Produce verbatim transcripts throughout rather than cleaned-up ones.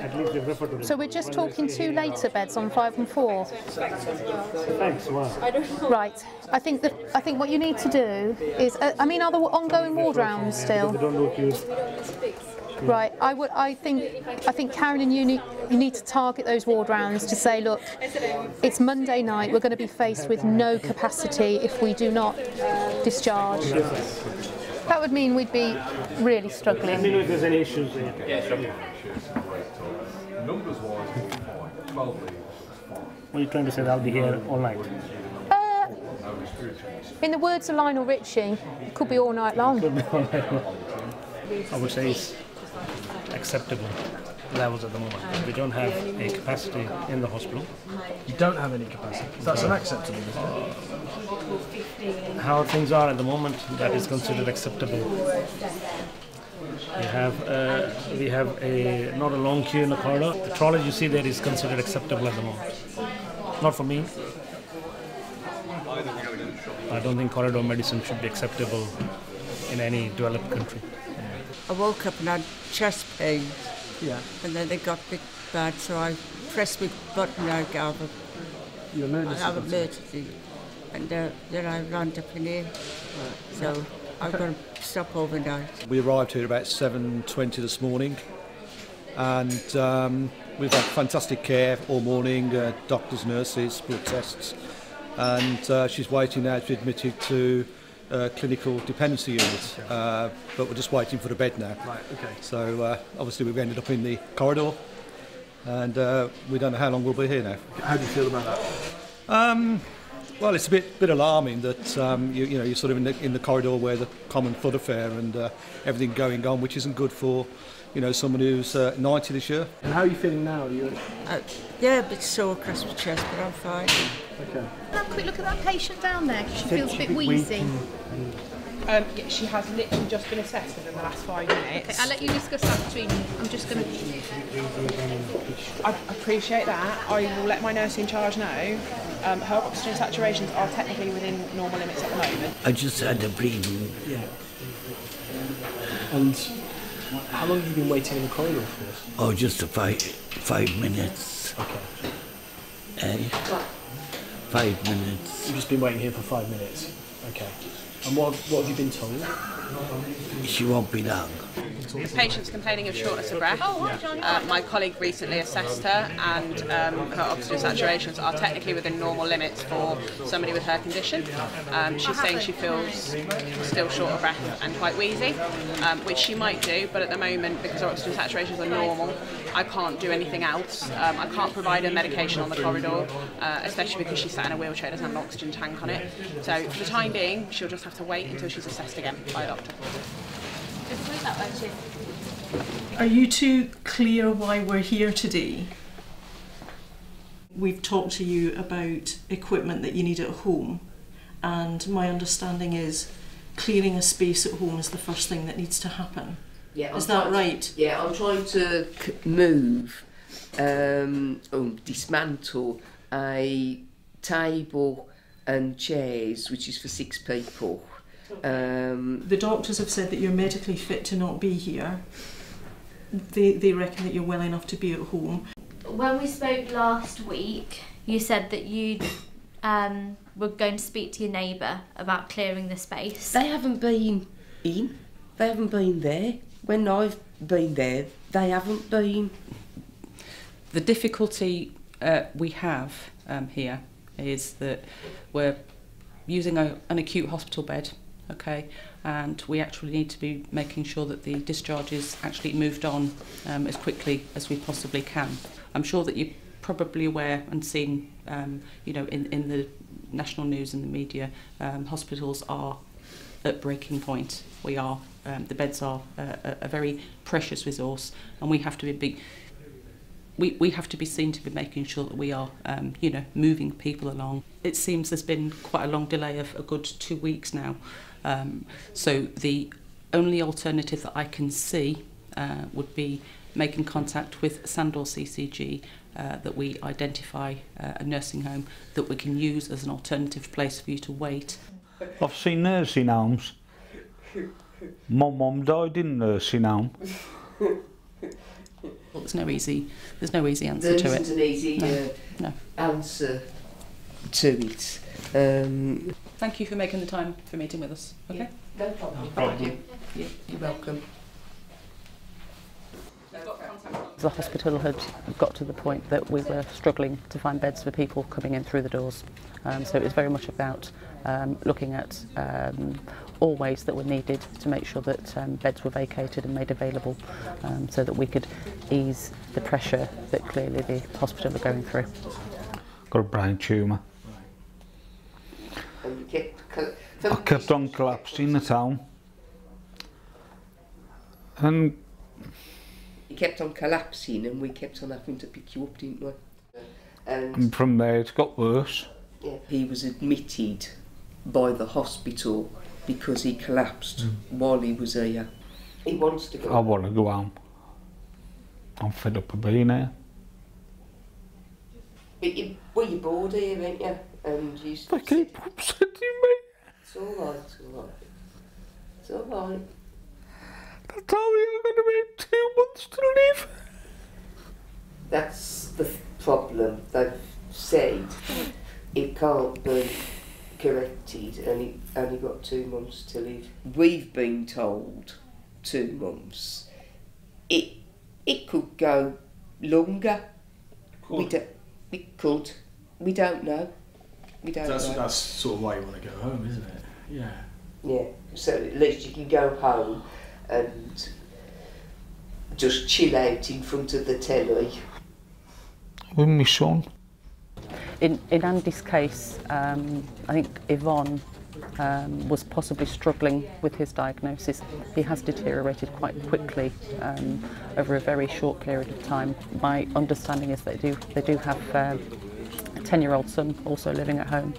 at least they refer to them. So we're just talking two later beds on five and four. Thanks. Wow. Right. I think that I think what you need to do is uh, I mean, are there ongoing ward rounds still? They don't look used. Right, I would. I think. I think, Karen, and you need, you need to target those ward rounds to say, look, it's Monday night. We're going to be faced with no capacity if we do not discharge. That would mean we'd be really struggling. I mean, if there's any issues. What are you trying to say? I'll be here all night. Uh, in the words of Lionel Richie, it could be all night long. I would say it's acceptable levels at the moment. We don't have a capacity in the hospital. You don't have any capacity? That's no. unacceptable, isn't it? How things are at the moment, that is considered acceptable. We have, uh, we have a, not a long queue in the corridor. The trolley you see there is considered acceptable at the moment. Not for me. I don't think corridor medicine should be acceptable in any developed country. I woke up and I had chest pain. Yeah. And then they got big bad, so I pressed my button and I got a, Your emergency. I have emergency. And uh, then I landed up in here. Right. So I've got to stop overnight. We arrived here about seven twenty this morning, and um, we've had fantastic care all morning, uh, doctors, nurses, blood tests, and uh, she's waiting now to be admitted to Uh, clinical dependency unit, uh, but we're just waiting for the bed now. Right, okay. So uh, obviously we've ended up in the corridor, and uh, we don't know how long we'll be here now. How do you feel about that? Um, well, it's a bit bit alarming that um, you, you know, you're sort of in the in the corridor where the common thoroughfare and uh, everything going on, which isn't good for, you know, someone who's uh, ninety this year. And how are you feeling now? Are you... uh, yeah, a bit sore across my chest, but I'm fine. Okay. Have a quick look at that patient down there, because she feels a bit wheezy. Um, yeah, she has literally just been assessed within the last five minutes. Okay, I'll let you discuss that between you. I'm just going to... I appreciate that. I will let my nurse in charge know. Um, her oxygen saturations are technically within normal limits at the moment. I just had a breathing. Yeah. And how long have you been waiting in the corridor for this? Oh, just a five, five minutes. Okay. Uh, Five minutes. You've just been waiting here for five minutes. Okay. And what, what have you been told? She won't be long. The patient's complaining of shortness of breath. Oh, hi, Johnny. Uh, my colleague recently assessed her, and um, her oxygen saturations are technically within normal limits for somebody with her condition. Um, she's saying she feels still short of breath and quite wheezy, um, which she might do, but at the moment, because her oxygen saturations are normal, I can't do anything else. Um, I can't provide her medication on the corridor, uh, especially because she's sat in a wheelchair, doesn't have an oxygen tank on it. So for the time being, she'll just have to wait until she's assessed again by a doctor. Are you two clear why we're here today? We've talked to you about equipment that you need at home, and my understanding is clearing a space at home is the first thing that needs to happen. Yeah, is that right? Yeah, I'm trying to move, um, oh, dismantle a table and chairs, which is for six people. Um, the doctors have said that you're medically fit to not be here. They, they reckon that you're well enough to be at home. When we spoke last week, you said that you um, were going to speak to your neighbour about clearing the space. They haven't been in. They haven't been there. When I've been there, they haven't been. The difficulty uh, we have um, here is that we're using a, an acute hospital bed. Okay, and we actually need to be making sure that the discharge is actually moved on um, as quickly as we possibly can. I'm sure that you're probably aware and seen, um, you know, in, in the national news and the media, um, hospitals are at breaking point. We are, um, the beds are a, a very precious resource, and we have to be big. We, we have to be seen to be making sure that we are, um, you know, moving people along. It seems there's been quite a long delay of a good two weeks now. Um, so the only alternative that I can see uh, would be making contact with Sandor C C G, uh, that we identify uh, a nursing home that we can use as an alternative place for you to wait. I've seen nursing homes. My mum died in a nursing home. There's no easy, there's no easy answer there to it. There isn't an easy no. Uh, no. answer to it. Um, Thank you for making the time for meeting with us. Okay? Yeah. No problem. No problem. Thank you. Yeah. You're welcome. The hospital had got to the point that we were struggling to find beds for people coming in through the doors. Um, so it was very much about um, looking at um, all ways that were needed to make sure that um, beds were vacated and made available, um, so that we could ease the pressure that clearly the hospital were going through. Got a brain tumour. I kept on collapsing the town. And you kept on collapsing and we kept on having to pick you up, didn't we? And, and from there it got worse. Yeah. He was admitted by the hospital because he collapsed mm. while he was here. He wants to go. I want to go home. I'm fed up of being here. But you, well, you're bored here, ain't you? And you they keep upsetting me. It's all right, it's all right. It's all right. They told me I'm going to be two months to live. That's the problem. They've said it can't be corrected and it only got two months to live. We've been told two months. It it could go longer. Could. We do, it could. We don't know. We don't that's, know. That's sort of why you want to go home, isn't it? Yeah. Yeah. So at least you can go home and just chill out in front of the telly. With my son. In, in Andy's case, um, I think Yvonne um, was possibly struggling with his diagnosis. He has deteriorated quite quickly um, over a very short period of time. My understanding is they do, they do have um, a ten-year-old son also living at home,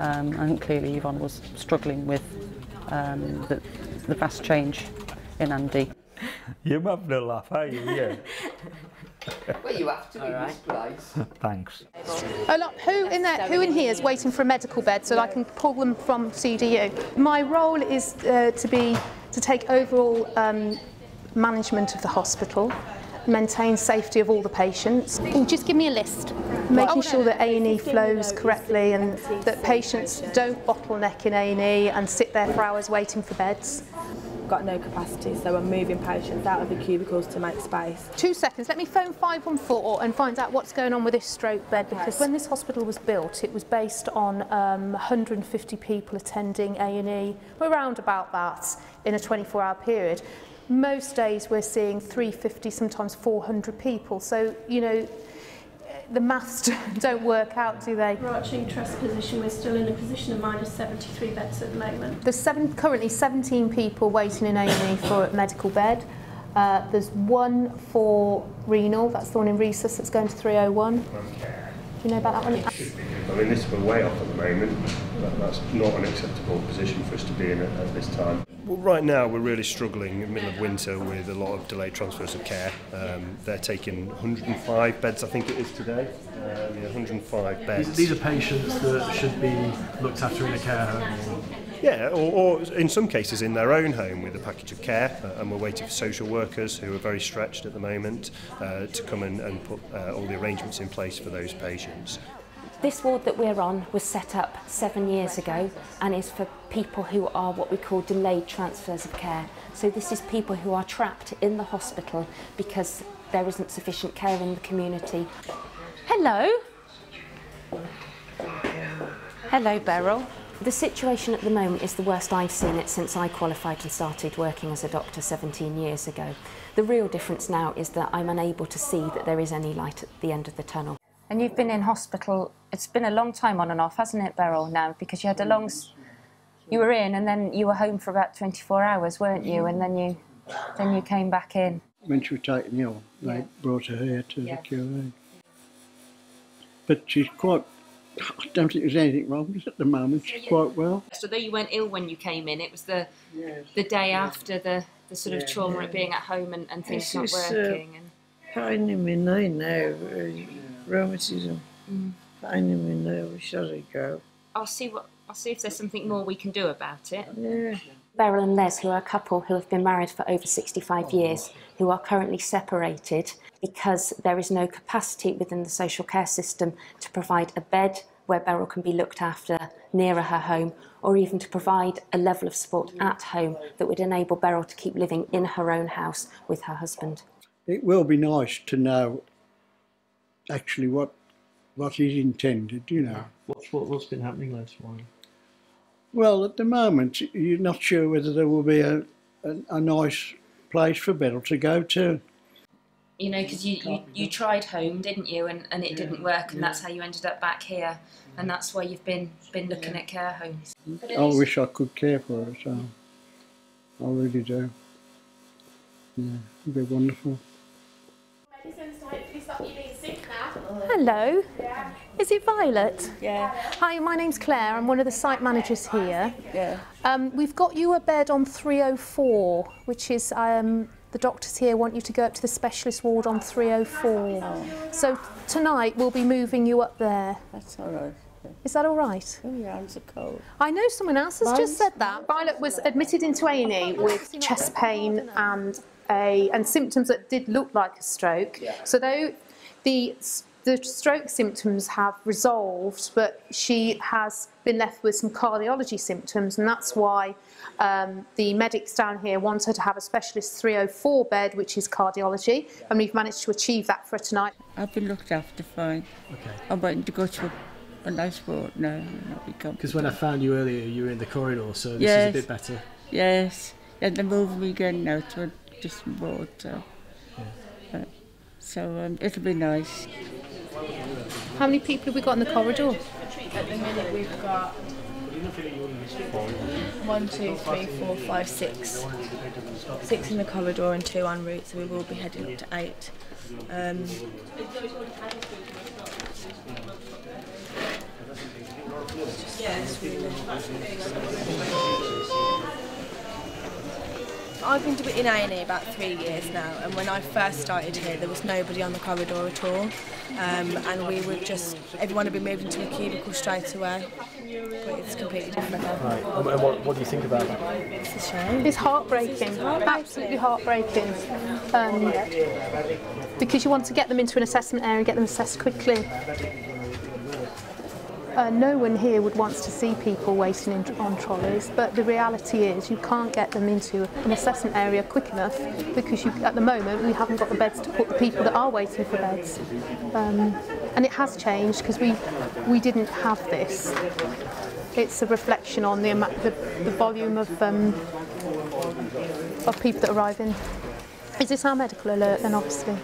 um, and clearly Yvonne was struggling with um, the, the vast change in Andy. You're having a laugh, are you? Yeah. Well, you have to in right. this place. Thanks. A lot. Who in there? Who in here is waiting for a medical bed so that I can pull them from C D U? My role is uh, to be to take overall um, management of the hospital, maintain safety of all the patients. Ooh, just give me a list. Making oh, sure that A and E flows correctly and that patients don't bottleneck in A and E and sit there for hours waiting for beds. Got no capacity, so we're moving patients out of the cubicles to make space. Two seconds, let me phone five one four and find out what's going on with this stroke bed, because when this hospital was built it was based on um, one hundred and fifty people attending A and E. We're around about that in a twenty-four hour period. Most days we're seeing three hundred and fifty, sometimes four hundred people, so you know the maths don't work out, do they? Overarching trust position, we're still in a position of minus seventy-three beds at the moment. There's seven, currently seventeen people waiting in A and E for a medical bed. Uh, there's one for renal, that's the one in recess that's going to three oh one. Okay. Do you know about that one? It should be. I mean, this we're way off at the moment. That, that's not an acceptable position for us to be in at, at this time. Well, right now we're really struggling in the middle of winter with a lot of delayed transfers of care. Um, they're taking one hundred and five beds, I think it is today. Um, yeah, one hundred and five beds. These are patients that should be looked after in a care home. Yeah, or, or in some cases in their own home with a package of care, uh, and we're waiting for social workers who are very stretched at the moment uh, to come and, and put uh, all the arrangements in place for those patients. This ward that we're on was set up seven years ago and is for people who are what we call delayed transfers of care. So this is people who are trapped in the hospital because there isn't sufficient care in the community. Hello. Hello, Beryl. The situation at the moment is the worst I've seen it since I qualified and started working as a doctor seventeen years ago. The real difference now is that I'm unable to see that there is any light at the end of the tunnel. And you've been in hospital, it's been a long time on and off, hasn't it, Beryl, now? Because you had a long, you were in and then you were home for about twenty-four hours, weren't you? And then you then you came back in. When she was taken ill, they yeah. brought her here to yeah. the Q A. But she's quite, I don't think there's anything wrong with her at the moment, she's quite well. So though you weren't ill when you came in, it was the yes. the day yes. after the, the sort yeah, of trauma yeah. of being at home and, and things it's not working. Uh, and finding me knee now. Uh, Rheumatism. Mm. Finding me now, we shall go. I'll see what. I'll see if there's something more we can do about it. Yeah. Beryl and Les, who are a couple who have been married for over sixty-five years, who are currently separated because there is no capacity within the social care system to provide a bed where Beryl can be looked after nearer her home, or even to provide a level of support at home that would enable Beryl to keep living in her own house with her husband. It will be nice to know actually what what is intended, you know. What's, what, what's been happening last while? Well, at the moment, you're not sure whether there will be a, a, a nice place for Beryl to go to. You know, because you, you, you tried home, didn't you, and, and it yeah, didn't work, and yeah. that's how you ended up back here, and that's why you've been, been looking yeah. at care homes. But I wish I could care for her, so I really do. Yeah, it'd be wonderful. Hello. Is it Violet? Yeah. Hi, my name's Claire. I'm one of the site managers here. Yeah. Um, we've got you a bed on three oh four, which is um, the doctors here want you to go up to the specialist ward on three oh four. Oh. So tonight we'll be moving you up there. That's all right. Is that all right? Oh, your arms are cold. I know someone else has Mine's just said that. Violet was admitted into A and E with chest pain and a and symptoms that did look like a stroke. Yeah. So though the The stroke symptoms have resolved, but she has been left with some cardiology symptoms, and that's why um, the medics down here want her to have a specialist three oh four bed, which is cardiology, and we've managed to achieve that for her tonight. I've been looked after fine. Okay. I'm waiting to go to a, a nice ward now. Because when I found you earlier, you were in the corridor, so this yes. is a bit better. Yes. Yeah, they're moving me again now to a distant ward, so, yeah. uh, so um, it'll be nice. How many people have we got in the corridor? At the minute we've got one, two, three, four, five, six. Six in the corridor and two en route, so we will be heading up to eight. Um, I've been in A and E about three years now, and when I first started here there was nobody on the corridor at all, um, and we would just, everyone would be moved into a cubicle straight away, but it's completely different now. Right, and what, what do you think about that? It's a shame. It's heartbreaking, it's heartbreaking. absolutely heartbreaking, um, because you want to get them into an assessment area and get them assessed quickly. Uh, no one here would want to see people waiting in, on trolleys, but the reality is you can't get them into an assessment area quick enough because you, at the moment we haven't got the beds to put the people that are waiting for beds. Um, and it has changed because we, we didn't have this. It's a reflection on the, the, the volume of, um, of people that arrive in. Is this our medical alert then, obviously?